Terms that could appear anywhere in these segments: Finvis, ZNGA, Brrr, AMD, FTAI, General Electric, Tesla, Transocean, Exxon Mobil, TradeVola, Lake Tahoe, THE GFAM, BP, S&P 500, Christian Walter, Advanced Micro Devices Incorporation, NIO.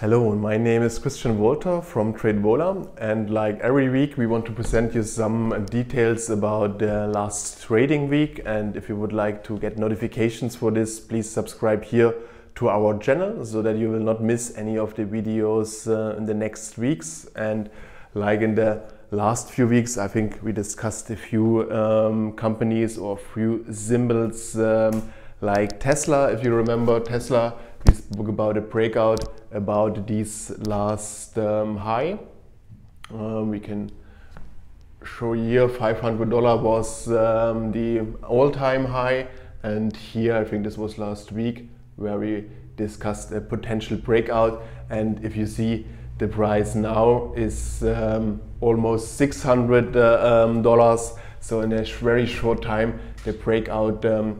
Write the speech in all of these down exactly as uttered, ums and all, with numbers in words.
Hello, my name is Christian Walter from TradeVola, and like every week we want to present you some details about the last trading week, and if you would like to get notifications for this, please subscribe here to our channel so that you will not miss any of the videos uh, in the next weeks. And like in the last few weeks, I think we discussed a few um, companies or few symbols um, like Tesla. If you remember Tesla, we spoke about a breakout about this last um, high. Uh, we can show here five hundred dollars was um, the all-time high, and here I think this was last week where we discussed a potential breakout. And if you see, the price now is um, almost six hundred dollars, uh, um, dollars. So in a very short time the breakout um,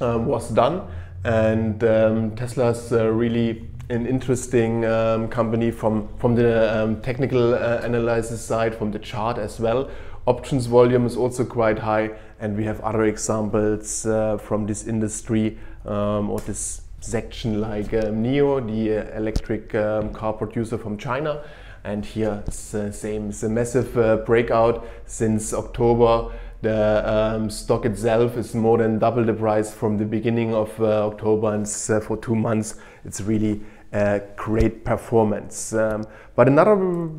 uh, was done. And um, Tesla's uh, really an interesting um, company from, from the um, technical uh, analysis side, from the chart as well. Options volume is also quite high, and we have other examples uh, from this industry um, or this section like uh, N I O, the uh, electric um, car producer from China. And here it's the uh, same, it's a massive uh, breakout since October. The um, stock itself is more than double the price from the beginning of uh, October, and uh, for two months it's really a great performance. Um, but another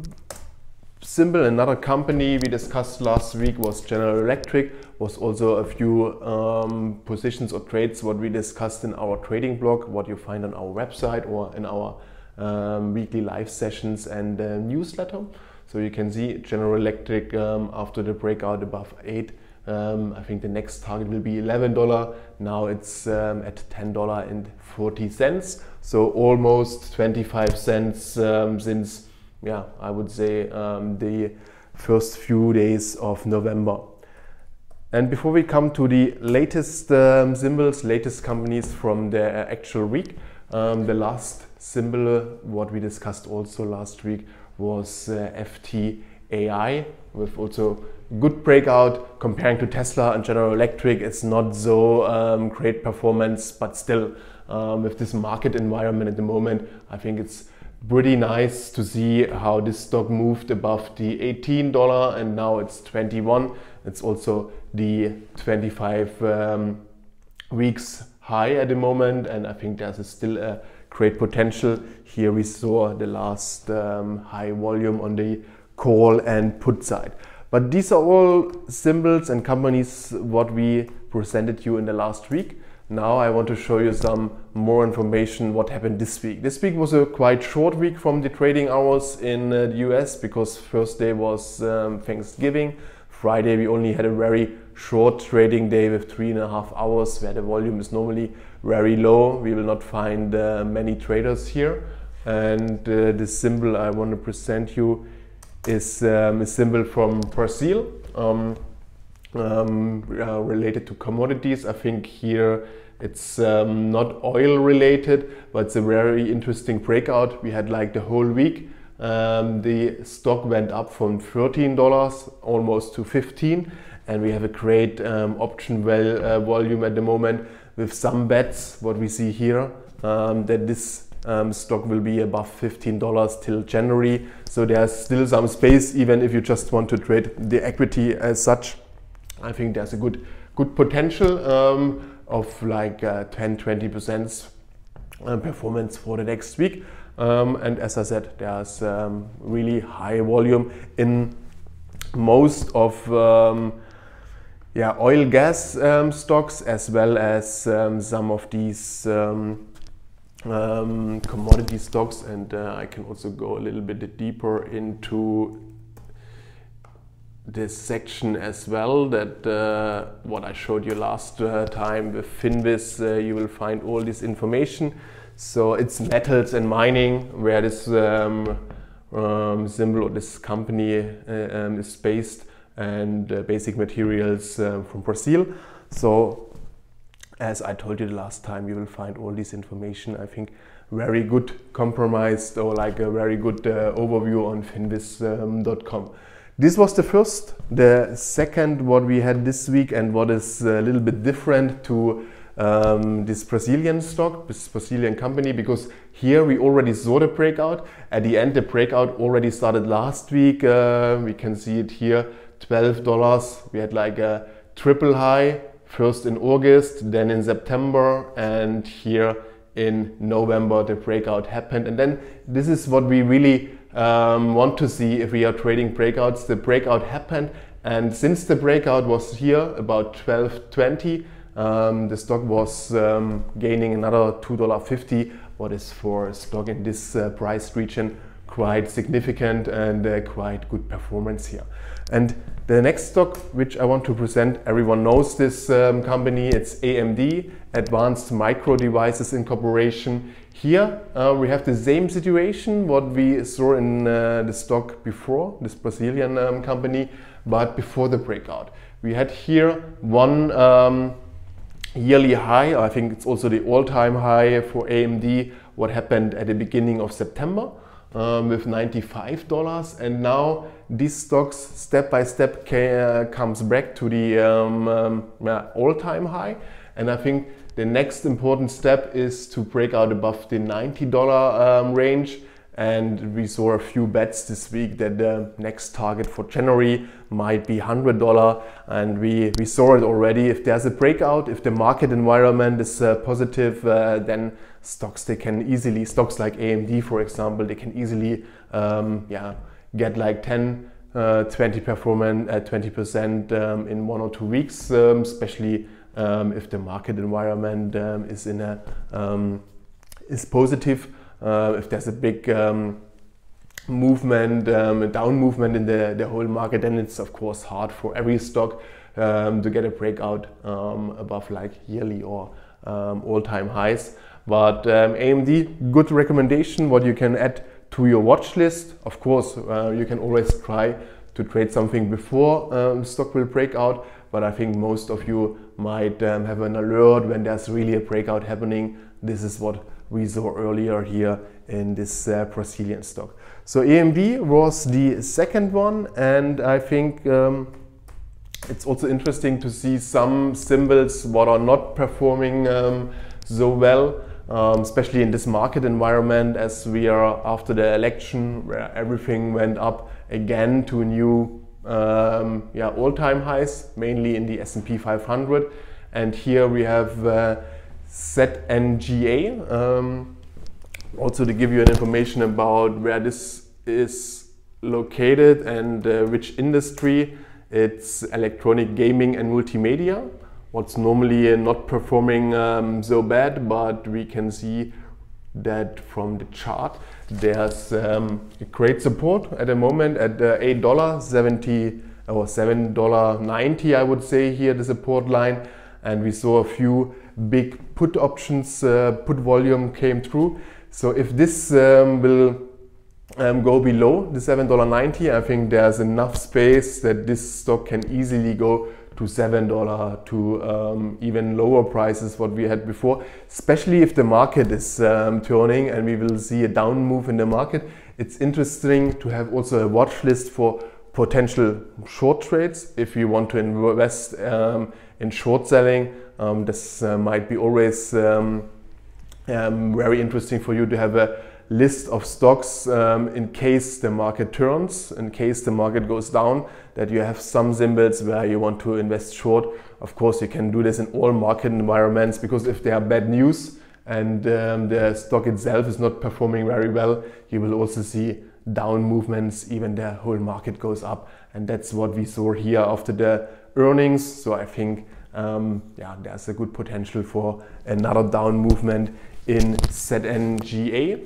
symbol, another company we discussed last week was General Electric. Was also a few um, positions or trades what we discussed in our trading blog, what you find on our website or in our um, weekly live sessions and uh, newsletter. So you can see General Electric um, after the breakout above eight, um, I think the next target will be eleven dollars. Now it's um, at ten dollars and forty cents. So almost twenty-five cents um, since, yeah, I would say um, the first few days of November. And before we come to the latest um, symbols, latest companies from the actual week, um, the last symbol what we discussed also last week was uh, F T A I, with also good breakout. Comparing to Tesla and General Electric, it's not so um, great performance, but still um, with this market environment at the moment, I think it's pretty nice to see how this stock moved above the eighteen dollars, and now it's twenty-one. It's also the twenty-five um, weeks high at the moment, and I think there's a still a great potential. Here we saw the last um, high volume on the call and put side. But these are all symbols and companies what we presented you in the last week. Now I want to show you some more information what happened this week. This week was a quite short week from the trading hours in uh, the U S, because Thursday was um, Thanksgiving. Friday we only had a very short trading day with three and a half hours where the volume is normally very low. We will not find uh, many traders here. And uh, the symbol I want to present you is um, a symbol from Brazil um, um, uh, related to commodities. I think here it's um, not oil related, but it's a very interesting breakout. We had like the whole week. Um, the stock went up from thirteen dollars almost to fifteen dollars, and we have a great um, option well uh, volume at the moment with some bets what we see here um, that this um, stock will be above fifteen dollars till January. So there's still some space even if you just want to trade the equity as such. I think there's a good good potential um, of like uh, ten to twenty percent uh, performance for the next week. Um, and as I said, there's um, really high volume in most of um, yeah, oil gas um, stocks, as well as um, some of these um, um, commodity stocks. And uh, I can also go a little bit deeper into this section as well, that uh, what I showed you last uh, time with Finvis. Uh, you will find all this information. So it's metals and mining where this um, um, symbol or this company uh, um, is based, and uh, basic materials uh, from Brazil. So as I told you the last time, you will find all this information. I think very good compromised or like a very good uh, overview on finvis dot com. Um, this was the first. The second what we had this week, and what is a little bit different to um, this Brazilian stock, this Brazilian company, because here we already saw the breakout. At the end, the breakout already started last week. Uh, we can see it here, twelve dollars. We had like a triple high, first in August, then in September, and here in November the breakout happened. And then this is what we really um, want to see if we are trading breakouts. The breakout happened, and since the breakout was here about twelve twenty, um, the stock was um, gaining another two dollars fifty, what is for a stock in this uh, price region quite significant and uh, quite good performance here. And the next stock which I want to present, everyone knows this um, company, it's A M D, Advanced Micro Devices Incorporation. Here uh, we have the same situation what we saw in uh, the stock before, this Brazilian um, company, but before the breakout. We had here one um, yearly high, I think it's also the all-time high for A M D, what happened at the beginning of September. Um, with ninety-five dollars, and now these stocks step by step uh, comes back to the um, um, uh, all-time high, and I think the next important step is to break out above the ninety dollar um, range. And we saw a few bets this week that the next target for January might be one hundred dollars, and we, we saw it already. If there's a breakout, if the market environment is uh, positive, uh, then stocks they can easily, stocks like A M D for example, they can easily um, yeah, get like ten, twenty percent um, in one or two weeks, um, especially um, if the market environment um, is, in a, um, is positive. Uh, if there's a big um, movement, um, a down movement in the, the whole market, then it's of course hard for every stock um, to get a breakout um, above like yearly or um, all-time highs. But um, A M D, good recommendation, what you can add to your watch list. Of course, uh, you can always try to trade something before um, stock will break out, but I think most of you might um, have an alert when there's really a breakout happening. This is what we saw earlier here in this uh, Brazilian stock. So A M D was the second one, and I think um, it's also interesting to see some symbols what are not performing um, so well, um, especially in this market environment as we are after the election where everything went up again to new um, yeah, all-time highs, mainly in the S and P five hundred. And here we have uh, Z N G A, um, also to give you an information about where this is located and uh, which industry. It's electronic gaming and multimedia, what's normally not performing um, so bad, but we can see that from the chart there's um, a great support at the moment at uh, eight dollars seventy or seven dollars ninety, I would say, here the support line. And we saw a few big put options, uh, put volume came through. So if this um, will um, go below the seven dollars ninety, I think there's enough space that this stock can easily go to seven dollars, to um, even lower prices what we had before, especially if the market is um, turning and we will see a down move in the market. It's interesting to have also a watch list for potential short trades if you want to invest um, in short selling. Um, this uh, might be always um, um, very interesting for you to have a list of stocks um, in case the market turns, in case the market goes down, that you have some symbols where you want to invest short. Of course, you can do this in all market environments, because if there are bad news and um, the stock itself is not performing very well, you will also see down movements, even the whole market goes up. And that's what we saw here after the earnings. So I think um, yeah, there's a good potential for another down movement in Z N G A.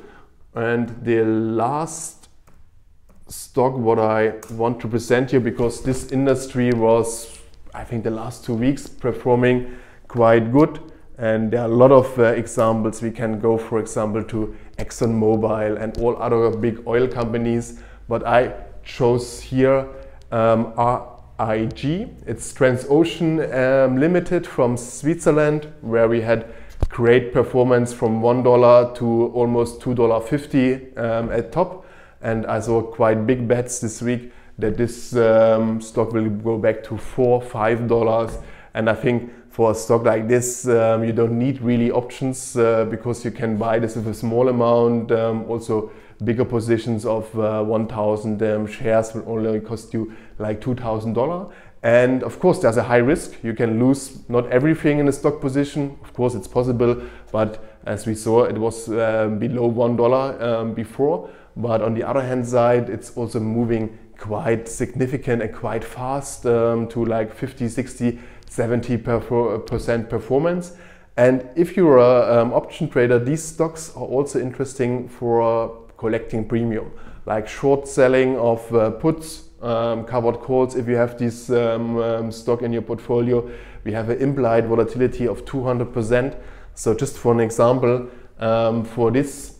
And the last stock what I want to present here, because this industry was, I think, the last two weeks performing quite good. And there are a lot of uh, examples. We can go, for example, to Exxon Mobil and all other big oil companies. But I chose here um, R I G. It's Transocean um, Limited from Switzerland, where we had great performance from one dollar to almost two dollars fifty um, at top. And I saw quite big bets this week that this um, stock will go back to four dollars, five dollars. And I think for a stock like this, um, you don't need really options uh, because you can buy this with a small amount. Um, also, bigger positions of uh, one thousand um, shares will only cost you like two thousand dollars. And of course, there's a high risk. You can lose not everything in a stock position. Of course, it's possible, but as we saw, it was uh, below one dollar um, before. But on the other hand side, it's also moving quite significant and quite fast um, to like fifty, sixty, seventy percent performance. And if you're an um, option trader, these stocks are also interesting for uh, collecting premium, like short selling of uh, puts, um, covered calls. If you have this um, um, stock in your portfolio, we have an implied volatility of two hundred percent. So just for an example, um, for this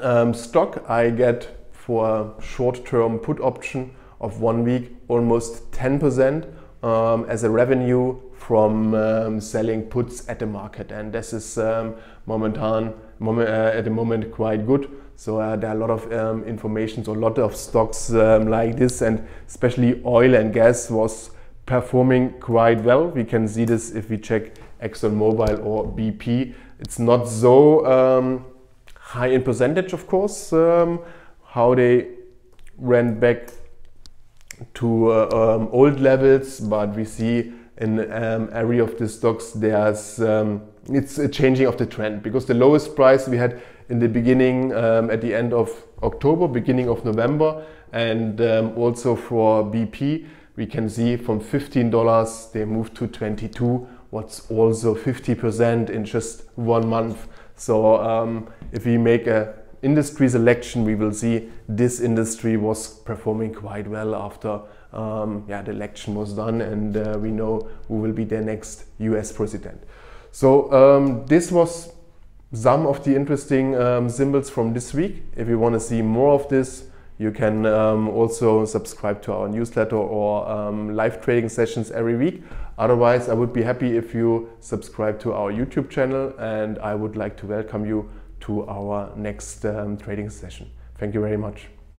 um, stock, I get for a short-term put option of one week, almost ten percent um, as a revenue from um, selling puts at the market. And this is um, momentan, moment, uh, at the moment quite good. So uh, there are a lot of um, information, so a lot of stocks um, like this, and especially oil and gas was performing quite well. We can see this if we check Exxon Mobil or B P. It's not so um, high in percentage, of course, um, how they ran back to uh, um, old levels, but we see in um, area of the stocks there's um, it's a changing of the trend, because the lowest price we had in the beginning um, at the end of October, beginning of November, and um, also for B P we can see from fifteen dollars they moved to twenty-two dollars, what's also fifty percent in just one month. So um, if we make a industry selection, we will see this industry was performing quite well after um, yeah, the election was done, and uh, we know who will be the next U S president. So um, this was some of the interesting um, symbols from this week. If you want to see more of this, you can um, also subscribe to our newsletter or um, live trading sessions every week. Otherwise, I would be happy if you subscribe to our YouTube channel, and I would like to welcome you to our next um, trading session. Thank you very much.